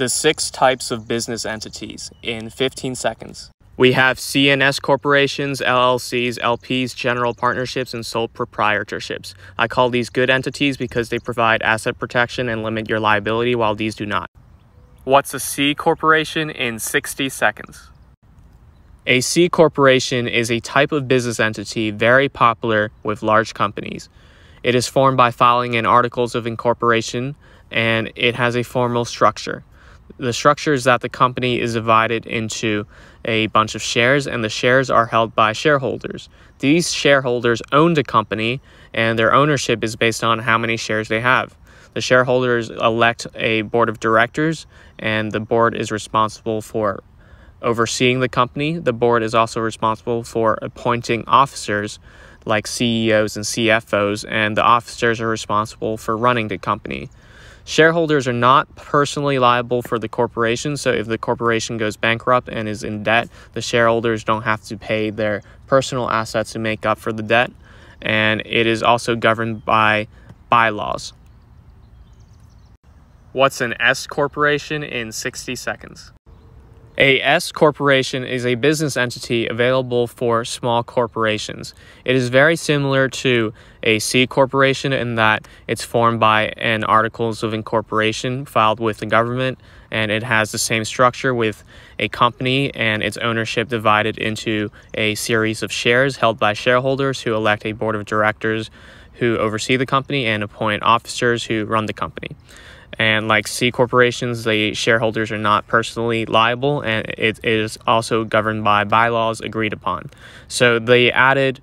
the 6 types of business entities in 15 seconds. We have C&S corporations, LLCs, LPs, general partnerships, and sole proprietorships. I call these good entities because they provide asset protection and limit your liability, while these do not. What's a C corporation in 60 seconds? A C corporation is a type of business entity very popular with large companies. It is formed by filing in articles of incorporation, and it has a formal structure. The structure is that the company is divided into a bunch of shares, and the shares are held by shareholders. These shareholders own the company, and their ownership is based on how many shares they have. The shareholders elect a board of directors, and the board is responsible for overseeing the company. The board is also responsible for appointing officers like CEOs and CFOs, and the officers are responsible for running the company. Shareholders are not personally liable for the corporation, so if the corporation goes bankrupt and is in debt, the shareholders don't have to pay their personal assets to make up for the debt, and it is also governed by bylaws. What's an S corporation in 60 seconds? A S corporation is a business entity available for small corporations. It is very similar to a C corporation in that it's formed by an articles of incorporation filed with the government, and it has the same structure with a company and its ownership divided into a series of shares held by shareholders who elect a board of directors who oversee the company and appoint officers who run the company. And like C corporations, the shareholders are not personally liable, and it is also governed by bylaws agreed upon. So the added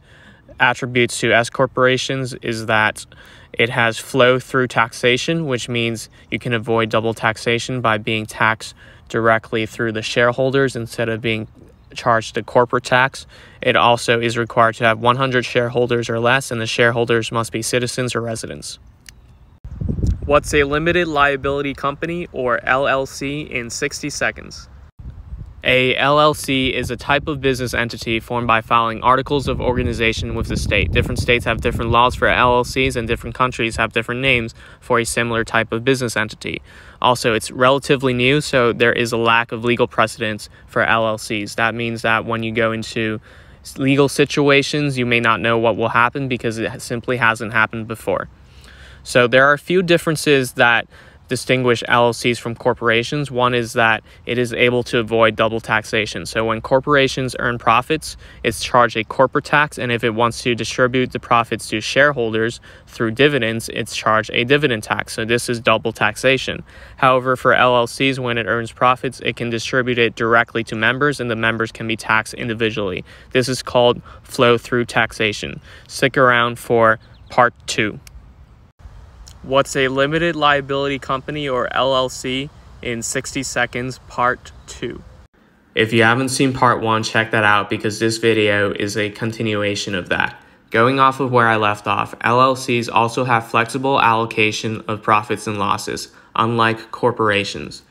attributes to S corporations is that it has flow-through taxation, which means you can avoid double taxation by being taxed directly through the shareholders instead of being charged the corporate tax. It also is required to have 100 shareholders or less, and the shareholders must be citizens or residents. What's a limited liability company, or LLC, in 60 seconds? A LLC is a type of business entity formed by filing articles of organization with the state. Different states have different laws for LLCs, and different countries have different names for a similar type of business entity. Also, it's relatively new, so there is a lack of legal precedence for LLCs. That means that when you go into legal situations, you may not know what will happen because it simply hasn't happened before. So there are a few differences that distinguish LLCs from corporations. One is that it is able to avoid double taxation. So when corporations earn profits, it's charged a corporate tax, and if it wants to distribute the profits to shareholders through dividends, it's charged a dividend tax. So this is double taxation. However, for LLCs, when it earns profits, it can distribute it directly to members, and the members can be taxed individually. This is called flow-through taxation. Stick around for part 2. What's a limited liability company, or LLC, in 60 seconds, part 2. If you haven't seen part 1, check that out because this video is a continuation of that. Going off of where I left off, LLCs also have flexible allocation of profits and losses, unlike corporations.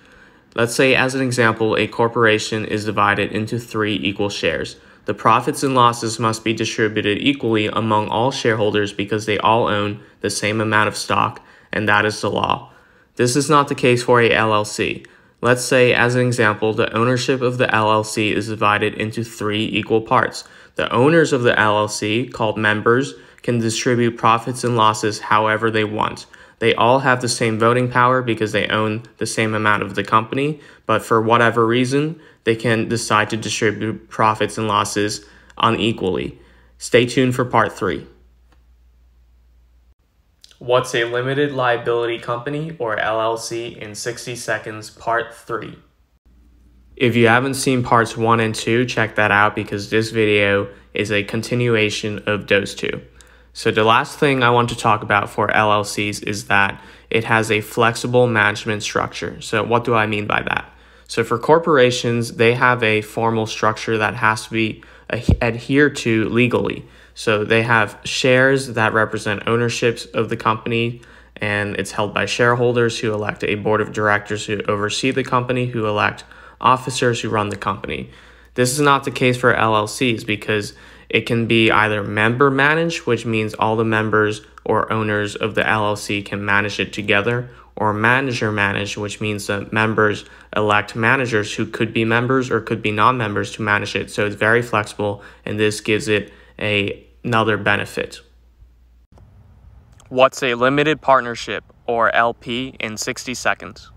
Let's say, as an example, a corporation is divided into 3 equal shares. The profits and losses must be distributed equally among all shareholders because they all own the same amount of stock, and that is the law. This is not the case for a LLC. Let's say, as an example, the ownership of the LLC is divided into 3 equal parts. The owners of the LLC, called members, can distribute profits and losses however they want. They all have the same voting power because they own the same amount of the company, but for whatever reason, they can decide to distribute profits and losses unequally. Stay tuned for part 3. What's a limited liability company, or LLC, in 60 seconds, part 3. If you haven't seen parts 1 and 2, check that out because this video is a continuation of those 2. So the last thing I want to talk about for LLCs is that it has a flexible management structure. So what do I mean by that? So for corporations, they have a formal structure that has to be adhered to legally. So they have shares that represent ownerships of the company, and it's held by shareholders who elect a board of directors who oversee the company, who elect officers who run the company. This is not the case for LLCs because it can be either member managed, which means all the members or owners of the LLC can manage it together, or manager manage, which means that members elect managers who could be members or could be non-members to manage it. So it's very flexible, and this gives it another benefit. What's a limited partnership, or LP, in 60 seconds?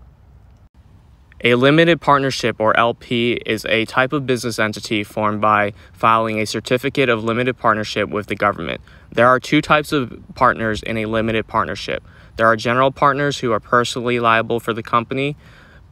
A limited partnership, or LP, is a type of business entity formed by filing a certificate of limited partnership with the government. There are two types of partners in a limited partnership. There are general partners who are personally liable for the company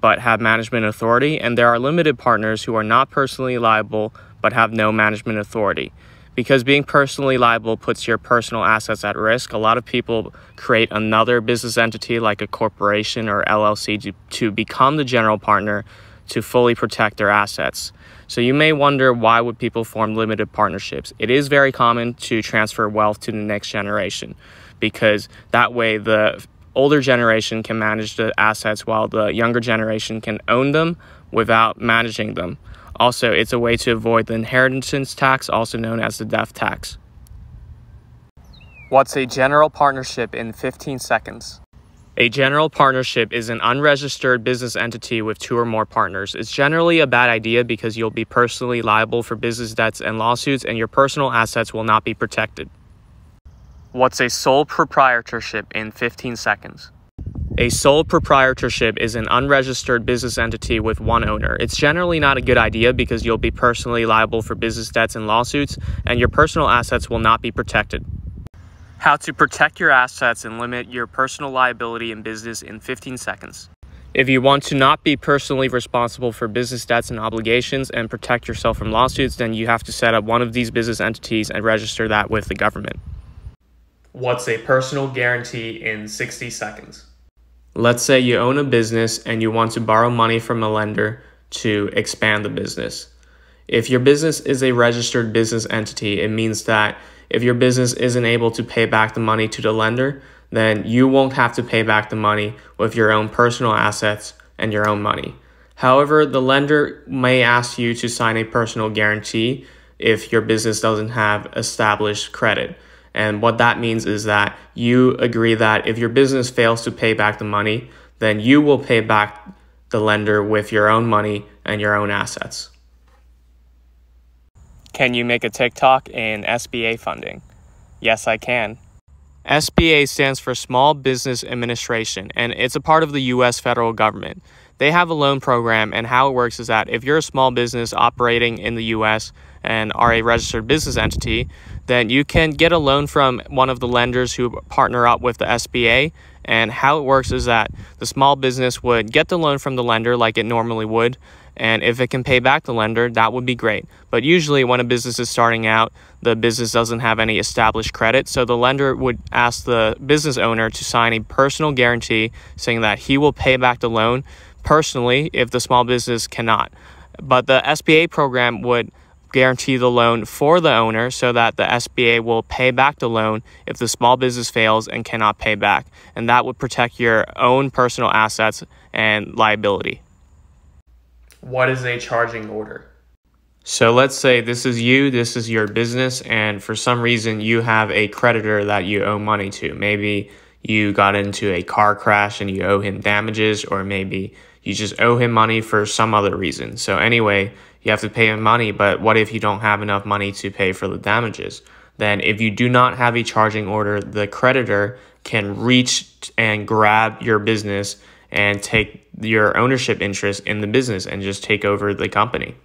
but have management authority, and there are limited partners who are not personally liable but have no management authority. Because being personally liable puts your personal assets at risk, a lot of people create another business entity like a corporation or LLC to become the general partner to fully protect their assets. So you may wonder, why would people form limited partnerships? It is very common to transfer wealth to the next generation, because that way the older generation can manage the assets while the younger generation can own them without managing them. Also, it's a way to avoid the inheritance tax, also known as the death tax. What's a general partnership in 15 seconds? A general partnership is an unregistered business entity with two or more partners. It's generally a bad idea because you'll be personally liable for business debts and lawsuits, and your personal assets will not be protected. What's a sole proprietorship in 15 seconds? A sole proprietorship is an unregistered business entity with one owner. It's generally not a good idea because you'll be personally liable for business debts and lawsuits, and your personal assets will not be protected. How to protect your assets and limit your personal liability in business in 15 seconds. If you want to not be personally responsible for business debts and obligations and protect yourself from lawsuits, then you have to set up one of these business entities and register that with the government. What's a personal guarantee in 60 seconds? Let's say you own a business and you want to borrow money from a lender to expand the business. If your business is a registered business entity, it means that if your business isn't able to pay back the money to the lender, then you won't have to pay back the money with your own personal assets and your own money. However, the lender may ask you to sign a personal guarantee if your business doesn't have established credit. And what that means is that you agree that if your business fails to pay back the money, then you will pay back the lender with your own money and your own assets. Can you make a TikTok in SBA funding? Yes, I can. SBA stands for Small Business Administration, and it's a part of the U.S. federal government. They have a loan program, and how it works is that if you're a small business operating in the U.S. and are a registered business entity, then you can get a loan from one of the lenders who partner up with the SBA. And how it works is that the small business would get the loan from the lender like it normally would, and if it can pay back the lender, that would be great. But usually when a business is starting out, the business doesn't have any established credit, so the lender would ask the business owner to sign a personal guarantee saying that he will pay back the loan personally if the small business cannot. But the SBA program would guarantee the loan for the owner so that the SBA will pay back the loan if the small business fails and cannot pay back. And that would protect your own personal assets and liability. What is a charging order? So let's say this is your business, and for some reason you have a creditor that you owe money to. Maybe you got into a car crash and you owe him damages, or maybe you just owe him money for some other reason. So anyway, you have to pay him money, but what if you don't have enough money to pay for the damages? Then if you do not have a charging order, the creditor can reach and grab your business and take your ownership interest in the business and just take over the company.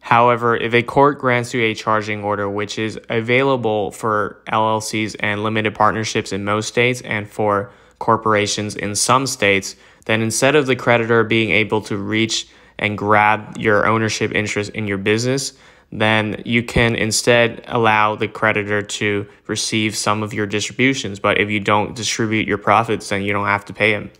However, if a court grants you a charging order, which is available for LLCs and limited partnerships in most states and for corporations in some states, then instead of the creditor being able to reach and grab your ownership interest in your business, then you can instead allow the creditor to receive some of your distributions. But if you don't distribute your profits, then you don't have to pay him.